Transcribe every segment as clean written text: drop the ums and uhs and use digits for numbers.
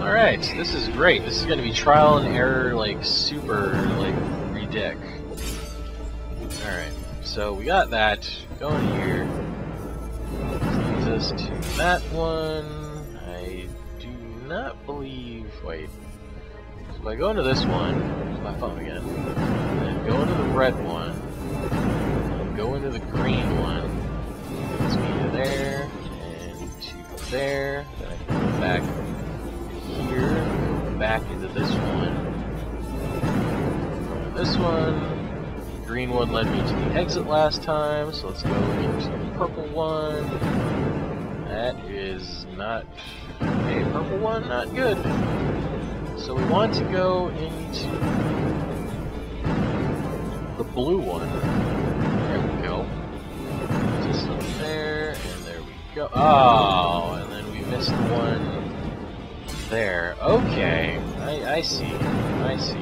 Alright, this is great. This is gonna be trial and error, like, super, like, re-deck. Alright, so we got that going here. Leads us to that one. I do not believe... wait. So if I go into this one, there's my phone again, and then go into the red one, and go into the green one, it's me to there, and to there, then I can go back here, go back into this one, this one, the green one led me to the exit last time, so let's go into the purple one, that is not a purple one, not good. So we want to go into the blue one. There we go. Just up there, and there we go. Oh, and then we missed one there. Okay, I see. I see.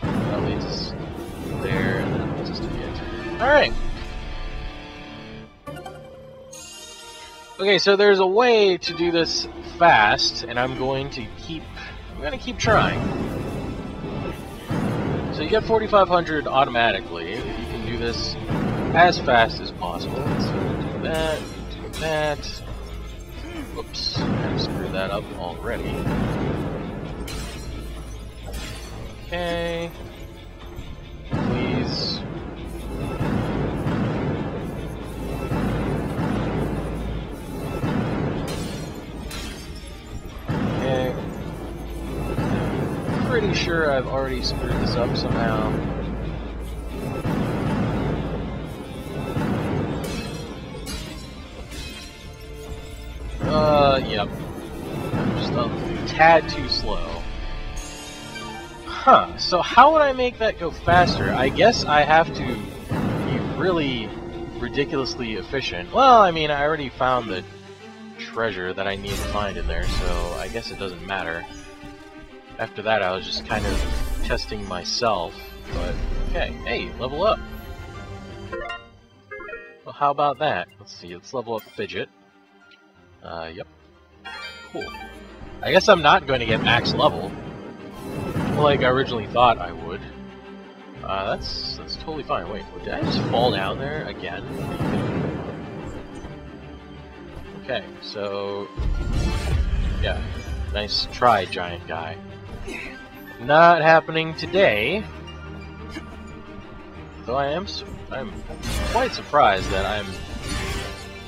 That leads us there, and that leads us to the edge. Alright! Okay, so there's a way to do this fast, and I'm going to keep trying. So you get 4,500 automatically. You can do this as fast as possible. So do that, do that. Whoops, I screwed that up already. Okay. Please. Pretty sure I've already screwed this up somehow. Yep. I'm just a tad too slow. Huh, so how would I make that go faster? I guess I have to be really ridiculously efficient. Well, I mean, I already found the treasure that I need to find in there, so I guess it doesn't matter. After that, I was just kind of testing myself, but okay, hey, level up! Well, how about that? Let's see, let's level up Fidget. Yep. Cool. I guess I'm not going to get max level, like I originally thought I would. That's totally fine. Wait, did I just fall down there again? Okay, so... yeah. Nice try, giant guy. Not happening today. Though I'm quite surprised that I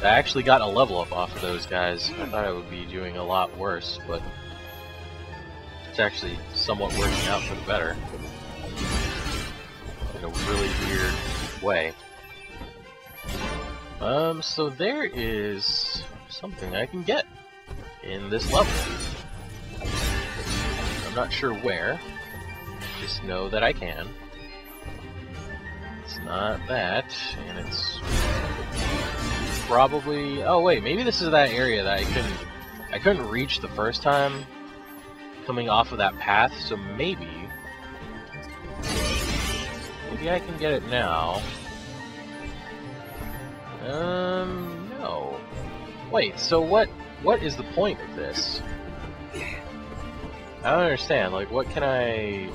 actually got a level up off of those guys. I thought I would be doing a lot worse, but it's actually somewhat working out for the better. In a really weird way. So there is something I can get in this level. I'm not sure where. Just know that I can. It's not that, and it's probably... oh wait, maybe this is that area that I couldn't reach the first time coming off of that path, so maybe I can get it now. No. Wait, so what is the point of this? I don't understand, like, what can I...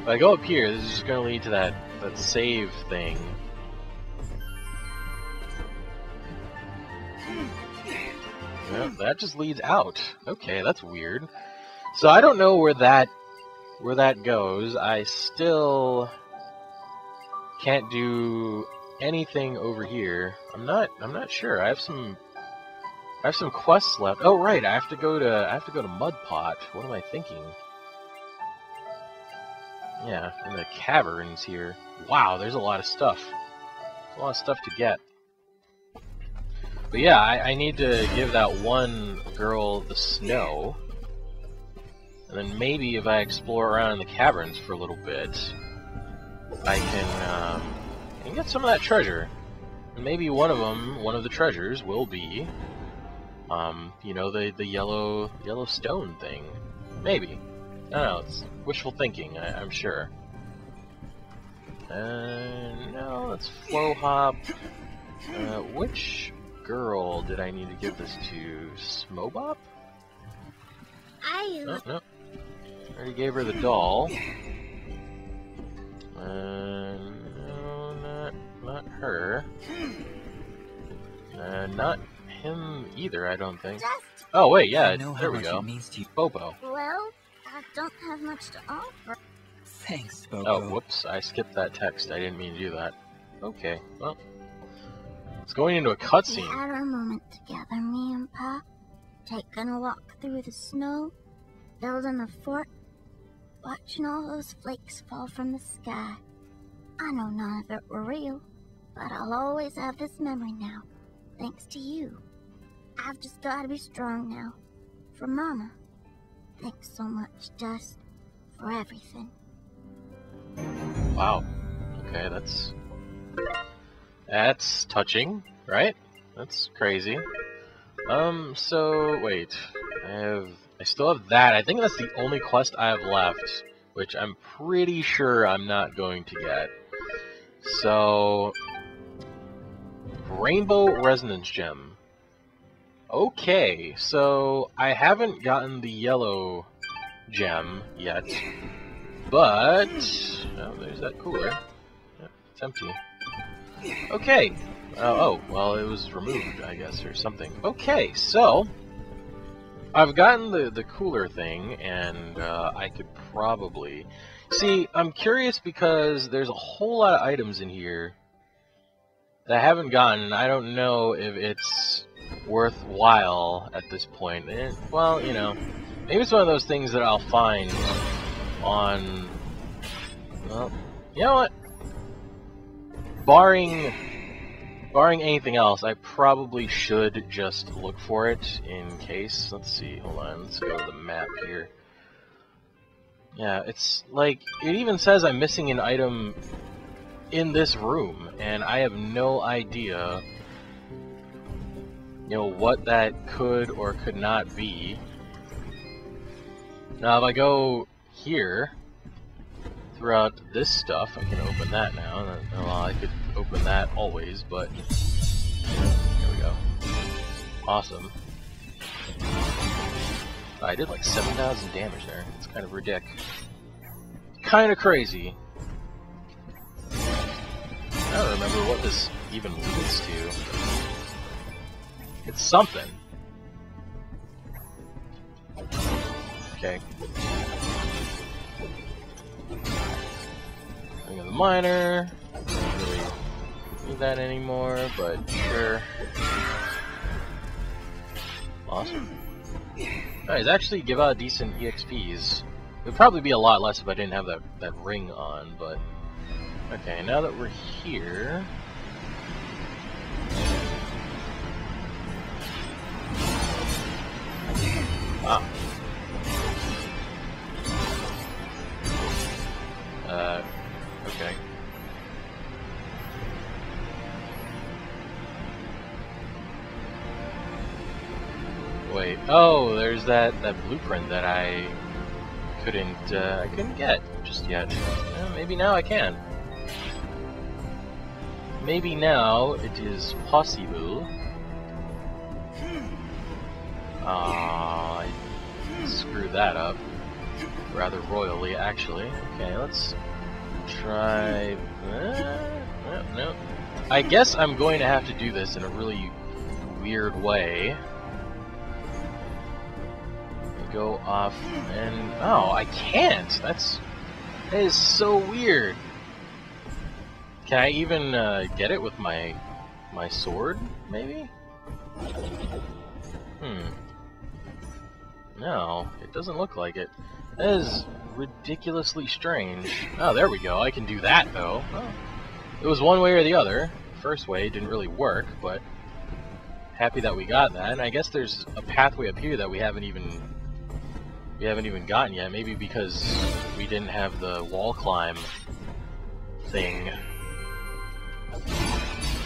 if I go up here, this is just going to lead to that save thing. Well, that just leads out. Okay, that's weird. So I don't know where that goes. I still can't do anything over here. I'm not sure. I have some quests left. Oh right, I have to go to Mudpot. What am I thinking? Yeah, in the caverns here. Wow, there's a lot of stuff. There's a lot of stuff to get. But yeah, I need to give that one girl the snow. And then maybe if I explore around in the caverns for a little bit, I can get some of that treasure. And maybe one of the treasures will be you know, the yellow stone thing. Maybe. I don't know, it's wishful thinking, I'm sure. No, let's flow hop. Which girl did I need to give this to? Smobop? Oh, no. Already gave her the doll. No, not her. Not him either, I don't think. Oh wait, yeah, there we go. Bobo. Well, I don't have much to offer. Thanks, Bobo. Oh, whoops, I skipped that text. I didn't mean to do that. Okay, well. It's going into a cutscene. We had our moment together, me and Pop. Taking a walk through the snow, building a fort, watching all those flakes fall from the sky. I know none of it were real, but I'll always have this memory now, thanks to you. I've just got to be strong now, for Mama. Thanks so much, Dust, for everything. Wow. Okay, that's touching, right? That's crazy. So wait. I still have that. I think that's the only quest I have left, which I'm pretty sure I'm not going to get. So Rainbow Resonance Gem. Okay, so I haven't gotten the yellow gem yet. But oh, there's that cooler. Yep, it's empty. Okay. Oh, well, it was removed, I guess, or something. Okay, so I've gotten the cooler thing, and I could probably see. I'm curious because there's a whole lot of items in here that I haven't gotten. I don't know if it's worthwhile at this point. Well, you know, maybe it's one of those things that I'll find on. Well, you know what? Barring anything else, I probably should just look for it in case. Let's see, hold on, let's go to the map here. Yeah, it's like, it even says I'm missing an item in this room, and I have no idea, you know, what that could or could not be. Now if I go here, throughout this stuff, I can open that now. Well, I could open that always, but here we go. Awesome. I did like 7,000 damage there. It's kind of ridiculous. Kind of crazy. I don't remember what this even leads to. It's something. Okay. Ring of the Miner. Don't really need that anymore, but sure. Awesome. Guys, actually give out decent EXPs. It would probably be a lot less if I didn't have that ring on, but okay, now that we're here. Wow. Okay. Wait, oh, there's that blueprint that I couldn't get just yet. Well, maybe now I can. Maybe now it is possible. I screwed that up. Rather royally, actually. Okay, let's try. No. I guess I'm going to have to do this in a really weird way. Go off and oh, I can't. That is so weird. Can I even get it with my sword? Maybe. No, it doesn't look like it. That is ridiculously strange. Oh, there we go. I can do that, though. Oh. It was one way or the other. First way didn't really work, but happy that we got that. And I guess there's a pathway up here that we haven't even gotten yet. Maybe because we didn't have the wall climb thing.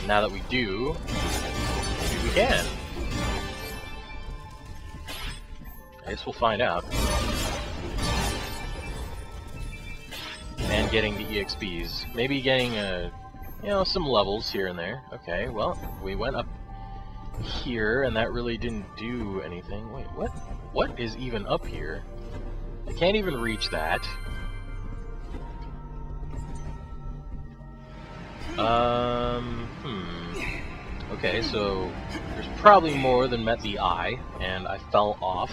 Now that we do, maybe we can. I guess we'll find out. And getting the EXPs. Maybe getting, some levels here and there. Okay, well, we went up here, and that really didn't do anything. Wait, what? What is even up here? I can't even reach that. Okay, so there's probably more than met the eye, and I fell off.